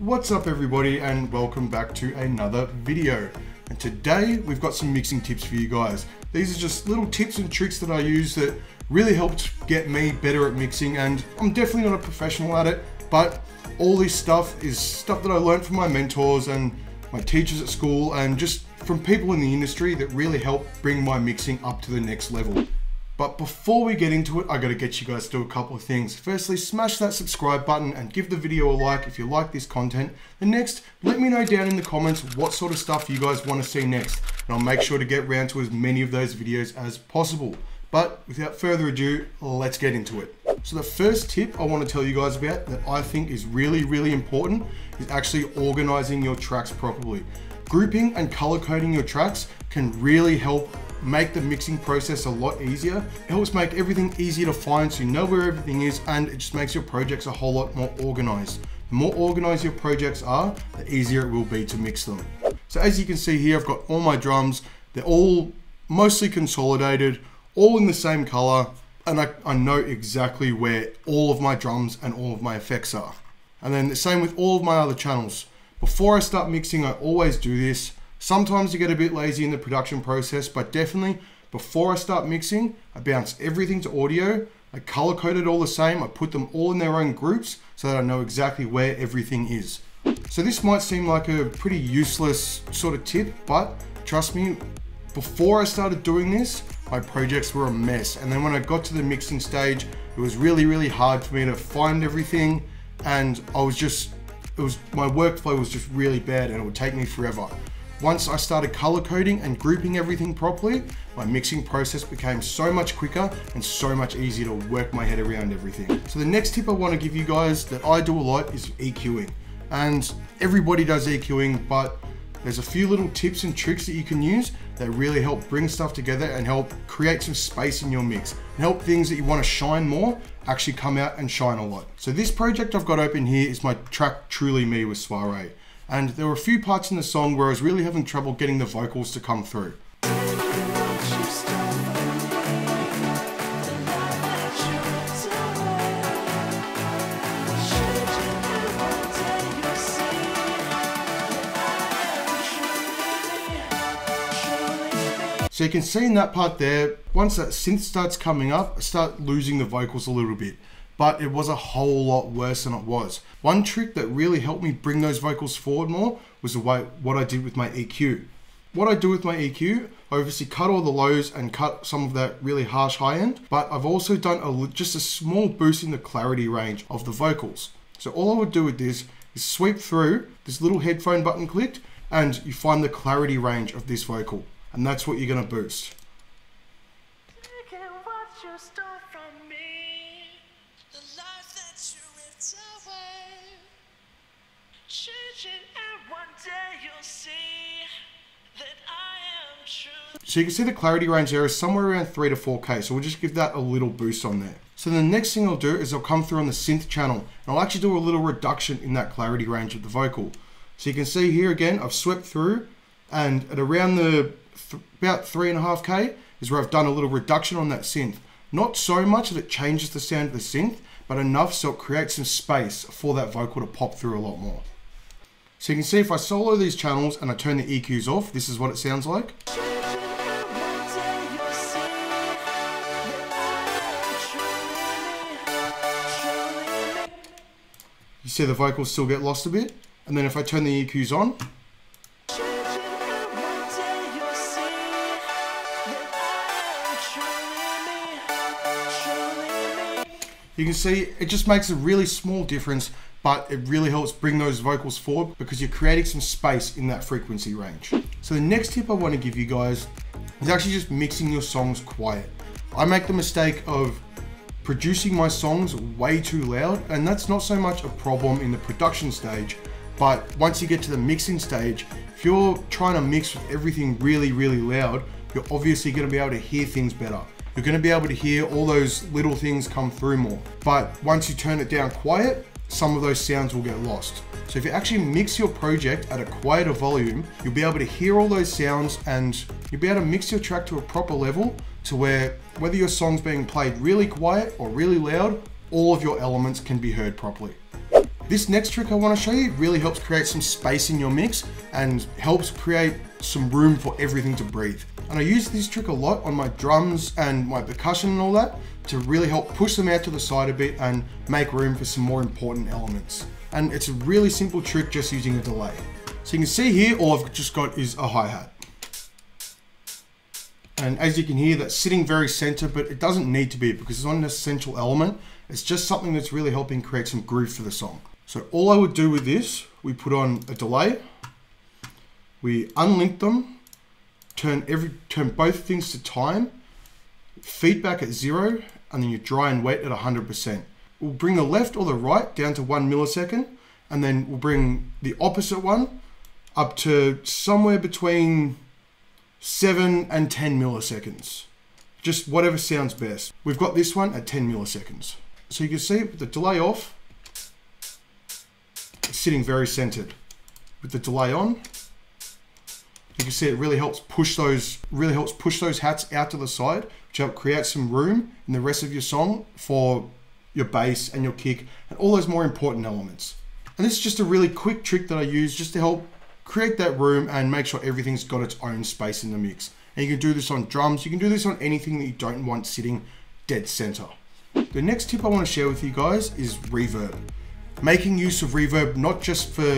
What's up everybody, and welcome back to another video. And today we've got some mixing tips for you guys. These are just little tips and tricks that I use that really helped get me better at mixing, and I'm definitely not a professional at it, but all this stuff is stuff that I learned from my mentors and my teachers at school, and just from people in the industry that really helped bring my mixing up to the next level. But before we get into it, I gotta get you guys to do a couple of things. Firstly, smash that subscribe button and give the video a like if you like this content. And next, let me know down in the comments what sort of stuff you guys wanna see next, and I'll make sure to get around to as many of those videos as possible. But without further ado, let's get into it. So the first tip I wanna tell you guys about that I think is really, really important is actually organizing your tracks properly. Grouping and color coding your tracks can really help make the mixing process a lot easier. It helps make everything easier to find, so you know where everything is, and it just makes your projects a whole lot more organized. The more organized your projects are, the easier it will be to mix them. So as you can see here, I've got all my drums. They're all mostly consolidated, all in the same color, and I know exactly where all of my drums and all of my effects are. And then the same with all of my other channels. Before I start mixing, I always do this. Sometimes you get a bit lazy in the production process, but definitely before I start mixing, I bounce everything to audio. I color code it all the same. I put them all in their own groups so that I know exactly where everything is. So this might seem like a pretty useless sort of tip, but trust me, before I started doing this, my projects were a mess. And then when I got to the mixing stage, it was really, really hard for me to find everything. And my workflow was just really bad, and it would take me forever. Once I started color coding and grouping everything properly, my mixing process became so much quicker and so much easier to work my head around everything. So the next tip I want to give you guys that I do a lot is EQing. And everybody does EQing, but there's a few little tips and tricks that you can use that really help bring stuff together and help create some space in your mix, and help things that you want to shine more actually come out and shine a lot. So this project I've got open here is my track Truly Me with Soiree. And there were a few parts in the song where I was really having trouble getting the vocals to come through. So you can see in that part there, once that synth starts coming up, I start losing the vocals a little bit. But it was a whole lot worse than it was. One trick that really helped me bring those vocals forward more was what I did with my EQ. What I do with my EQ, I obviously cut all the lows and cut some of that really harsh high end, but I've also done just a small boost in the clarity range of the vocals. So all I would do with this is sweep through this little headphone button clicked, and you find the clarity range of this vocal, and that's what you're gonna boost. So you can see the clarity range there is somewhere around 3 to 4K. So we'll just give that a little boost on there. So the next thing I'll do is I'll come through on the synth channel, and I'll actually do a little reduction in that clarity range of the vocal. So you can see here again, I've swept through, and at around about 3.5K is where I've done a little reduction on that synth. Not so much that it changes the sound of the synth, but enough so it creates some space for that vocal to pop through a lot more. So you can see if I solo these channels and I turn the EQs off, this is what it sounds like. You see the vocals still get lost a bit. And then if I turn the EQs on, you can see it just makes a really small difference, but it really helps bring those vocals forward because you're creating some space in that frequency range. So the next tip I want to give you guys is actually just mixing your songs quiet. I make the mistake of producing my songs way too loud, and that's not so much a problem in the production stage, but once you get to the mixing stage, if you're trying to mix with everything really, really loud, you're obviously going to be able to hear things better. You're going to be able to hear all those little things come through more, but once you turn it down quiet, some of those sounds will get lost. So if you actually mix your project at a quieter volume, you'll be able to hear all those sounds, and you'll be able to mix your track to a proper level to where, whether your song's being played really quiet or really loud, all of your elements can be heard properly. This next trick I want to show you really helps create some space in your mix and helps create some room for everything to breathe. And I use this trick a lot on my drums and my percussion and all that to really help push them out to the side a bit and make room for some more important elements. And it's a really simple trick just using a delay. So you can see here, all I've just got is a hi-hat. And as you can hear, that's sitting very center, but it doesn't need to be because it's not an essential element. It's just something that's really helping create some groove for the song. So all I would do with this, we put on a delay, we unlink them, turn both things to time, feedback at 0, and then you dry and wet at 100%. We'll bring the left or the right down to 1 millisecond, and then we'll bring the opposite one up to somewhere between 7 and 10 milliseconds. Just whatever sounds best. We've got this one at 10 milliseconds. So you can see with the delay off, it's sitting very centered. With the delay on, you can see it really helps push those hats out to the side, which help create some room in the rest of your song for your bass and your kick and all those more important elements. And this is just a really quick trick that I use just to help create that room and make sure everything's got its own space in the mix. And you can do this on drums, you can do this on anything that you don't want sitting dead center. The next tip I want to share with you guys is reverb. Making use of reverb, not just for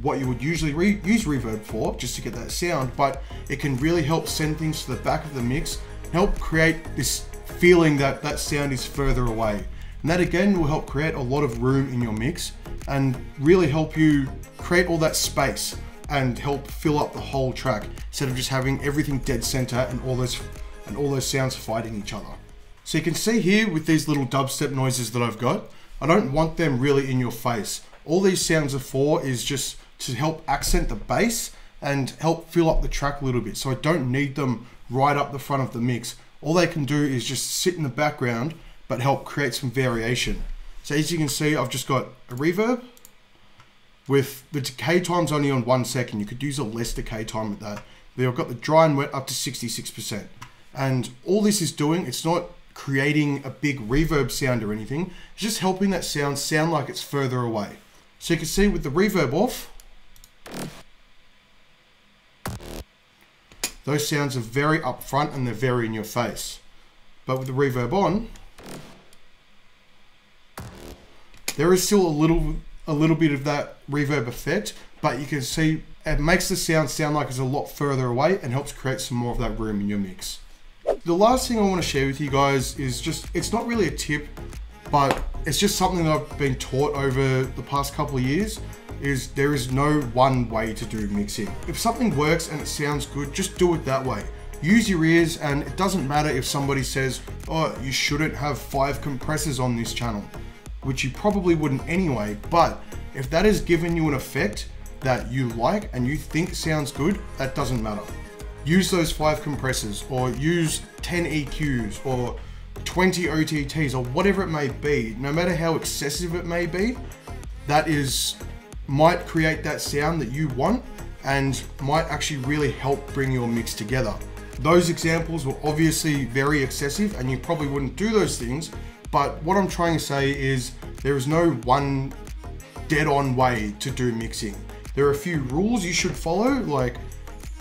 what you would usually use reverb for, just to get that sound, but it can really help send things to the back of the mix, help create this feeling that that sound is further away. And that again will help create a lot of room in your mix and really help you create all that space and help fill up the whole track instead of just having everything dead center and all those sounds fighting each other. So you can see here with these little dubstep noises that I've got, I don't want them really in your face. All these sounds are for is just to help accent the bass and help fill up the track a little bit. So I don't need them right up the front of the mix. All they can do is just sit in the background but help create some variation. So as you can see, I've just got a reverb with the decay time's only on 1 second. You could use a less decay time with that. Then I've got the dry and wet up to 66%. And all this is doing, it's not creating a big reverb sound or anything. It's just helping that sound like it's further away. So you can see with the reverb off, those sounds are very up front and they're very in your face. But with the reverb on, there is still a little bit of that reverb effect, but you can see it makes the sound like it's a lot further away and helps create some more of that room in your mix. The last thing I want to share with you guys is just, it's not really a tip, but it's just something that I've been taught over the past couple of years, is there is no one way to do mixing. If something works and it sounds good, just do it that way. Use your ears, and it doesn't matter if somebody says, oh, you shouldn't have 5 compressors on this channel, which you probably wouldn't anyway, but if that has given you an effect that you like and you think sounds good, that doesn't matter. Use those 5 compressors, or use 10 EQs, or 20 OTTs, or whatever it may be. No matter how excessive it may be, that might create that sound that you want and might actually really help bring your mix together. Those examples were obviously very excessive and you probably wouldn't do those things, but what I'm trying to say is there is no one dead-on way to do mixing. There are a few rules you should follow, like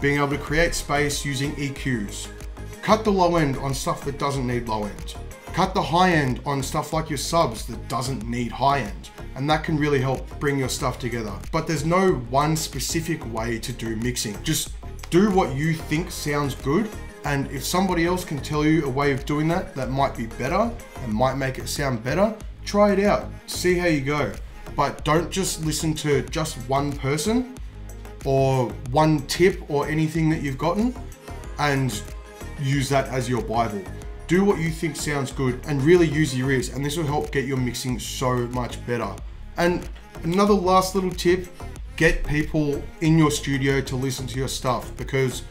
being able to create space using EQs. Cut the low end on stuff that doesn't need low end. Cut the high end on stuff like your subs that doesn't need high end. And that can really help bring your stuff together. But there's no one specific way to do mixing. Just do what you think sounds good. And if somebody else can tell you a way of doing that, that might be better and might make it sound better, try it out, see how you go. But don't just listen to just one person or one tip or anything that you've gotten and use that as your Bible. Do what you think sounds good and really use your ears, and this will help get your mixing so much better. And another last little tip, get people in your studio to listen to your stuff, because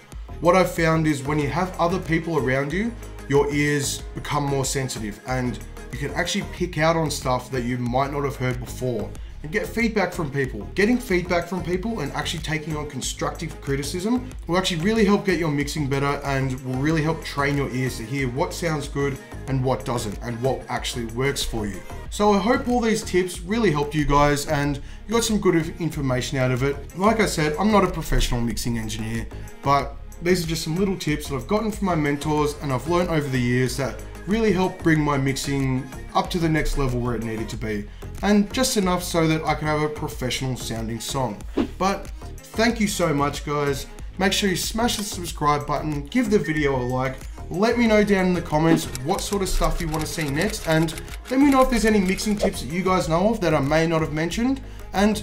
what I've found is when you have other people around you, your ears become more sensitive and you can actually pick out on stuff that you might not have heard before. and get feedback from people. Getting feedback from people and actually taking on constructive criticism will actually really help get your mixing better and will really help train your ears to hear what sounds good and what doesn't and what actually works for you. So I hope all these tips really helped you guys and you got some good information out of it. Like I said, I'm not a professional mixing engineer, but these are just some little tips that I've gotten from my mentors and I've learned over the years that really helped bring my mixing up to the next level where it needed to be, and just enough so that I can have a professional sounding song. But thank you so much, guys. Make sure you smash the subscribe button, give the video a like, let me know down in the comments what sort of stuff you want to see next, and let me know if there's any mixing tips that you guys know of that I may not have mentioned, and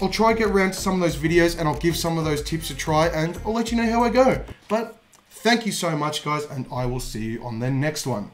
I'll try and get around to some of those videos and I'll give some of those tips a try and I'll let you know how I go. But thank you so much, guys, and I will see you on the next one.